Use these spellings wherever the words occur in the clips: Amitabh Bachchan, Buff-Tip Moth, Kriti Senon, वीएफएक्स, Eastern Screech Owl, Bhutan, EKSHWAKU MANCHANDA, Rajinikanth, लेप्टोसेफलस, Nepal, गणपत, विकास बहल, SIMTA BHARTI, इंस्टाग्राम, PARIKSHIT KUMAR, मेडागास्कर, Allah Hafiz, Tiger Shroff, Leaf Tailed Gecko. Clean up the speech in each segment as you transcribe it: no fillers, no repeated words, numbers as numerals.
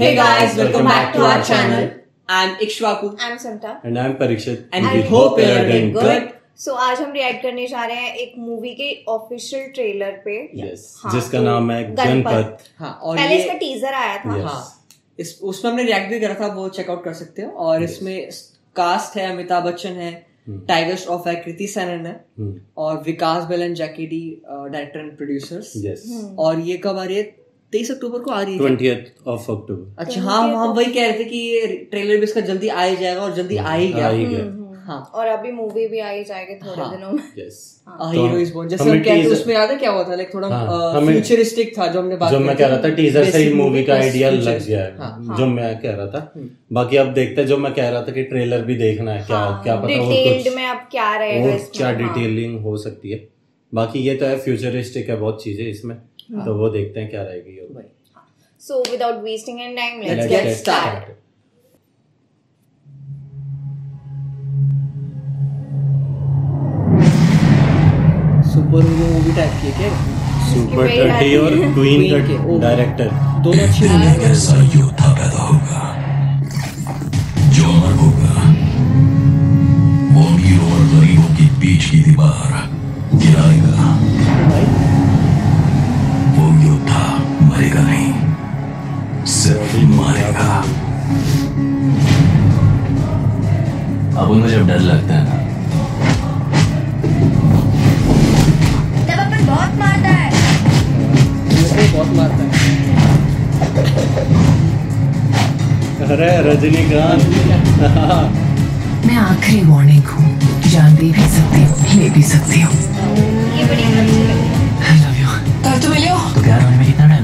Hey guys, welcome back to our channel. I'm Ikshwaku. I'm Samta. And I'm Parikshit. And we hope you are doing good. So आज हम react करने जा रहे हैं एक movie के official trailer पे. Yes. जिसका नाम है गणपत. हाँ. और पहले इसका teaser आया था. हाँ. इस उसमें हमने react भी करा था, वो check out कर सकते हो. और इसमें cast है, अमिताभ बच्चन है, टाइगर श्रॉफ है, कृति सेनन है और विकास बहल and Jackky the director and producers. और ये कब आ रही है? 23 अक्टूबर को आ रही है. 20th of October. अच्छा हाँ, हम वही कह रहे थे कि ये ट्रेलर भी इसका जल्दी आ ही जाएगा और जल्दी आ ही गया. हाँ, और अभी मूवी भी आ ही जाएगी थोड़े दिनों में. यस. हीरो इज बोर्न, जैसे हम कहते हैं. उसमें याद है क्या हुआ था? लाइक थोड़ा फ्यूचरिस्टिक था, जो हमने बात की. जो मैं कह रहा था टीजर से ही मूवी का आइडिया लग गया है, जो मैं कह रहा था. बाकी अब देखते हैं. जो मैं कह रहा था कि ट्रेलर भी देखना है, क्या क्या पता डिटेल्ड में अब क्या रहेगा, क्या डिटेलिंग हो सकती है. बाकी ये तो है फ्यूचरिस्टिक है बहुत चीजें इसमें, तो वो देखते हैं क्या रहेगी. So without wasting any time, let's get started. Super hero movie type की है क्या? सुपर टर्टी और क्वीन के डायरेक्टर दोनों अच्छी मूवी हैं. ऐसा योद्धा पैदा होगा जो अमर होगा, मोदी और गरीबों के बीच की दीवार गिराएगा. मरेगा नहीं, सिर्फ मारेगा. अब उन्हें जब डर लगता है ना, तब अपन बहुत मारता है. अरे रजनीकांत, मैं आखिरी वार्निंग हूँ. जान दे भी सकती हूँ, ले भी सकती हूँ. ये बड़ी आई लव यू. कल तो मिले हो तो प्यार होने में कितना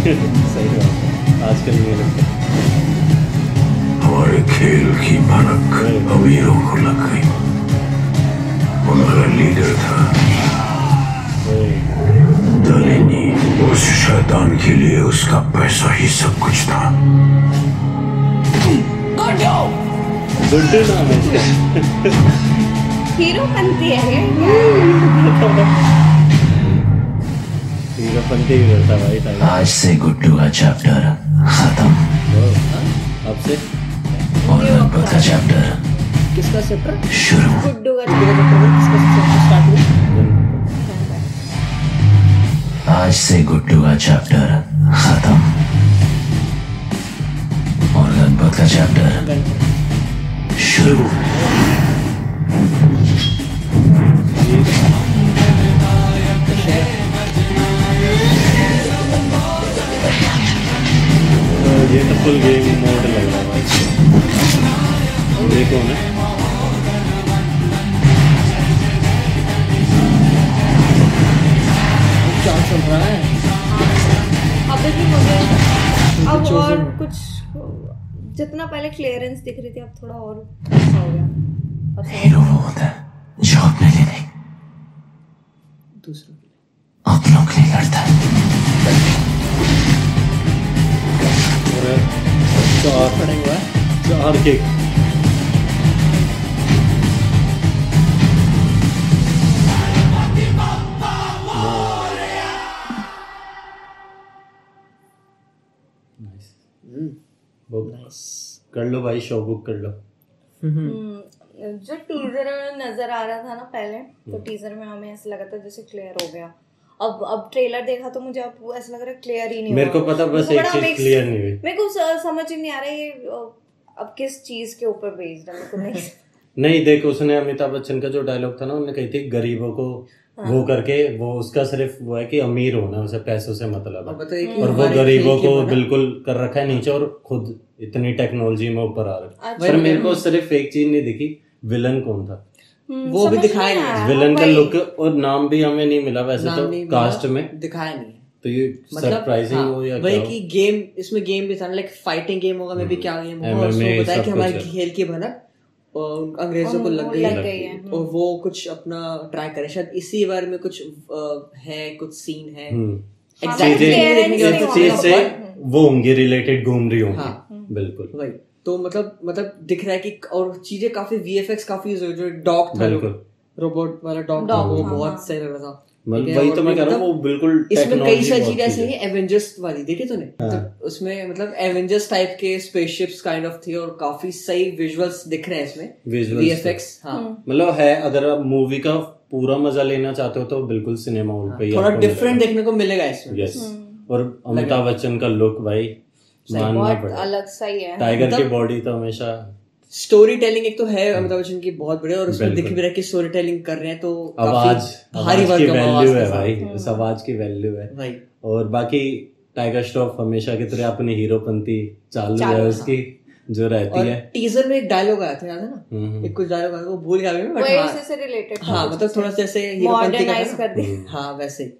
सही बात है, आजकल ये लगता है. हमारे खेल की भनक अमीरों को लग गई. उनका लीडर था दरिनी. उस शैतान के लिए उसका पैसा ही सब कुछ था. हीरो बनती है. भाई आज से गुड्डू का चैप्टर खत्म. अब से और गणपत का चैप्टर. किसका चैप्टर? शुरू. गुड्डू का चैप्टर. आज से गुड्डू का चैप्टर खत्म और गणपत का चैप्टर शुरू. ये तो फुल गेम मोड लग रहा है. देखो ना, क्या चल रहा है. अब हो गया. अब और कुछ जितना पहले क्लियरेंस दिख रही थी, अब थोड़ा और हो गया. हीरो वो होता है जो अपने लिए नहीं, दूसरों के लिए, अपनों के लिए लड़ता है. चार केक. कर लो भाई, शो बुक कर लो. जो टीजर में नजर आ रहा था ना पहले, तो टीजर में हमें ऐसा लगा था जैसे क्लियर हो गया. अब ट्रेलर देखा तो मुझे अब ऐसा लग रहा है क्लियर ही नहीं. मेरे को पता बस एक चीज क्लियर नहीं हुई. मेरे को समझ नहीं आ रहा ये अब किस चीज के ऊपर बेस्ड है. मेरे को नहीं देखो, उसने अमिताभ बच्चन का जो डायलॉग था ना, उन्होंने कही थी गरीबों को वो करके, वो उसका सिर्फ वो है कि अमीर होना, उसे पैसों से मतलब है. और वो गरीबों को बिल्कुल कर रखा है नीचे और खुद इतनी टेक्नोलॉजी में ऊपर आ रहा है. पर मेरे को सिर्फ एक चीज नहीं दिखी, विलन कौन था वो भी दिखाया नहीं. विलन का लुक और नाम भी हमें नहीं मिला. वैसे तो कास्ट में दिखाया नहीं, तो ये सरप्राइजिंग हो या भाई कि गेम इसमें गेम भी था लाइक फाइटिंग गेम होगा. मैं भी क्या गेम होगा उसको बताया कि हमारे खेल की भनक अंग्रेजों को लग गई है और वो कुछ अपना ट्राई करे. शायद इसी बार में कुछ है, कुछ सीन है एग्जैक्टली से वो होंगे रिलेटेड, घूम रही होंगी बिल्कुल भाई. तो मतलब दिख रहा है कि और चीजें काफी वीएफएक्स काफी जो डॉग था, रोबोट वाला डॉग, वो बहुत सही लग रहा था. वही तो मैं कह रहा हूँ, वो बिल्कुल इसमें कई सारी चीजें ऐसे ही एवेंजर्स वाली देखी तूने, तो उसमें मतलब एवेंजर्स टाइप के स्पेसशिप्स काइंड ऑफ थे और काफी सही विजुअल्स दिख रहे हैं इसमें, वीएफएक्स हां मतलब है। अगर आप मूवी का पूरा मजा लेना चाहते हो तो बिल्कुल सिनेमा हॉल पे थोड़ा डिफरेंट देखने को मिलेगा इसमें। और अमिताभ बच्चन का लुक भाई अलग सही है, टाइगर की बॉडी तो हमेशा। स्टोरी टेलिंग एक तो है अमिताभ बच्चन की बहुत बड़े, और उसमें दिख भी रहा है कि स्टोरी टेलिंग कर रहे हैं तो भारी आवाज की वैल्यू है भाई, उस आवाज की वैल्यू है भाई। और बाकी टाइगर श्रॉफ हमेशा की तरह अपनी हीरोपंती चालू है उसकी जो रहती है। टीजर में एक डायलॉग आया था, याद है ना, एक कुछ डायलॉग आया वो भूल गया मैं, बट से रिलेटेड हां मतलब थोड़ा सा ऐसे मॉडर्नाइज कर दे हां वैसे।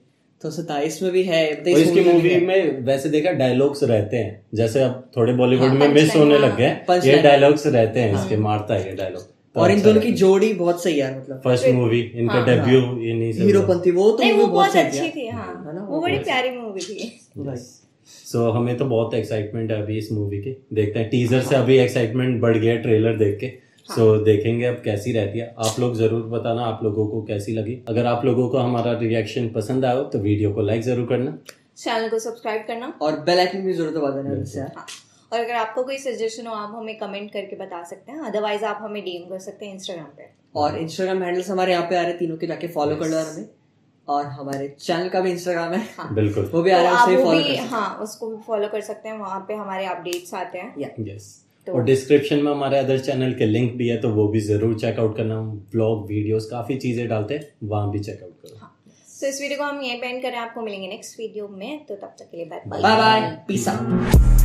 तो 27 में भी है इसकी मूवी में, वैसे देखा डायलॉग्स रहते हैं जैसे अब थोड़े बॉलीवुड में मिस होने लग गए, ये डायलॉग्स रहते हैं इसके, मारता है ये डायलॉग। और इन दोनों की जोड़ी बहुत सही यार, मतलब फर्स्ट मूवी इनका डेब्यू इन्हीं से हीरोपंती, वो तो मूवी बहुत अच्छी थी हां, वो बड़ी प्यारी मूवी थी। सो हमें तो बहुत एक्साइटमेंट है अभी इस मूवी की, देखते हैं टीजर से अभी एक्साइटमेंट बढ़ गया ट्रेलर देख के। सो देखेंगे अब कैसी रहती है, आप लोग जरूर बताना आप लोगों को कैसी लगी। अगर आप लोगों को हमारा रिएक्शन पसंद आया हो तो वीडियो को लाइक जरूर करना, चैनल को सब्सक्राइब करना और बेल आइकन भी जरूर दबा देना यार। और अगर आपको कोई सजेशन हो आप हमें कमेंट करके बता सकते हैं, अदरवाइज आप हमें डीएम कर सकते हैं इंस्टाग्राम पे, और इंस्टाग्राम हैंडल्स हमारे यहाँ पे आ रहे तीनों के, जाके फॉलो कर लो हमें। और हमारे चैनल का भी इंस्टाग्राम है हाँ। बिल्कुल वो भी आ रहा है, फॉलो कर हाँ उसको भी फॉलो कर सकते हैं, वहाँ पे हमारे अपडेट्स आते हैं। तो और डिस्क्रिप्शन में हमारे अदर चैनल के लिंक भी है तो वो भी जरूर चेकआउट करना, ब्लॉग वीडियोस काफी चीजें डालते हैं, वहां भी चेकआउट करो। हाँ। तो इस वीडियो को हम यहीं पे एंड कर रहे हैं, आपको मिलेंगे नेक्स्ट वीडियो में, तो तब तक के लिए बाय बाय, पीस आउट।